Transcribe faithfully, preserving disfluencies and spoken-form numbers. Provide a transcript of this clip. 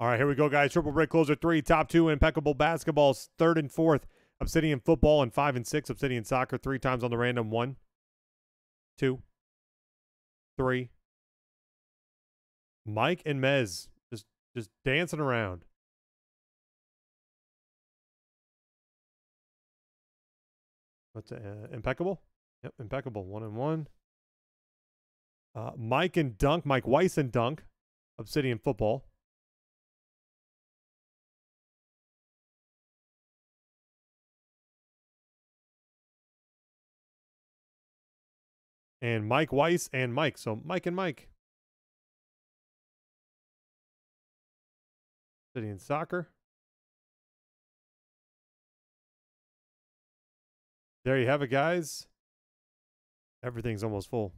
All right, here we go, guys. Triple Brick Closer three, Top two, Impeccable Basketballs, third and fourth, Obsidian Football, and five and six, Obsidian Soccer, three times on the random. One, two, three. Mike and Mez just, just dancing around. What's uh, Impeccable? Yep, Impeccable, one and one. Uh, Mike and Dunk, Mike Weiss and Dunk, Obsidian Football. And Mike Weiss and Mike. So Mike and Mike. Obsidian Soccer. There you have it, guys. Everything's almost full.